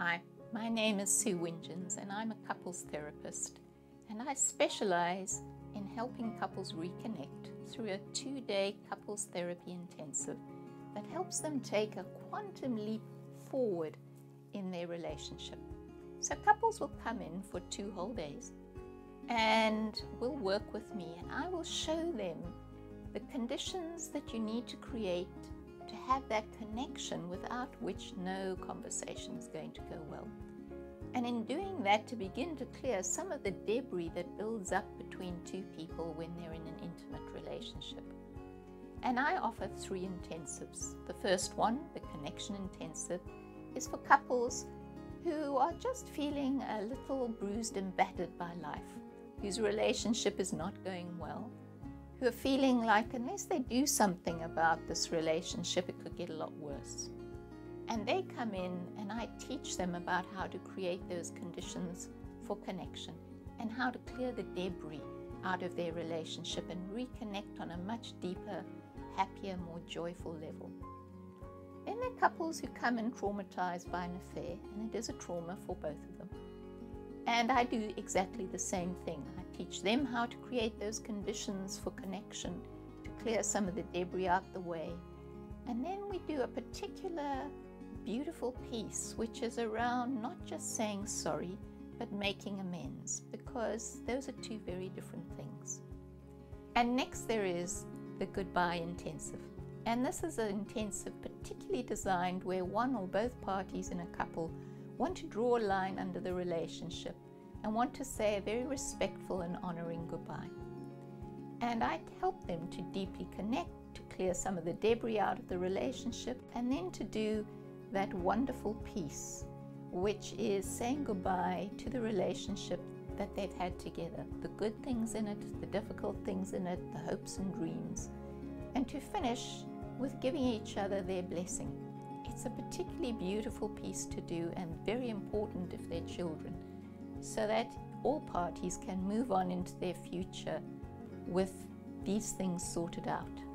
Hi, my name is Sue Wintgens and I'm a couples therapist, and I specialize in helping couples reconnect through a 2-day couples therapy intensive that helps them take a quantum leap forward in their relationship. So couples will come in for 2 whole days and will work with me, and I will show them the conditions that you need to create to have that connection without which no conversation is going to go well. And in doing that, to begin to clear some of the debris that builds up between 2 people when they're in an intimate relationship. And I offer 3 intensives. The first one, the connection intensive, is for couples who are just feeling a little bruised and battered by life, whose relationship is not going well, who are feeling like unless they do something about this relationship, it could get a lot worse. And they come in and I teach them about how to create those conditions for connection and how to clear the debris out of their relationship and reconnect on a much deeper, happier, more joyful level. Then there are couples who come in traumatized by an affair, and it is a trauma for both of them. And I do exactly the same thing. I teach them how to create those conditions for connection, to clear some of the debris out the way. And then we do a particular beautiful piece, which is around not just saying sorry, but making amends, because those are 2 very different things. And next there is the goodbye intensive. And this is an intensive particularly designed where one or both parties in a couple want to draw a line under the relationship and want to say a very respectful and honoring goodbye. And I help them to deeply connect, to clear some of the debris out of the relationship, and then to do that wonderful piece, which is saying goodbye to the relationship that they've had together, the good things in it, the difficult things in it, the hopes and dreams, and to finish with giving each other their blessing. It's a particularly beautiful piece to do and very important if they're children, so that all parties can move on into their future with these things sorted out.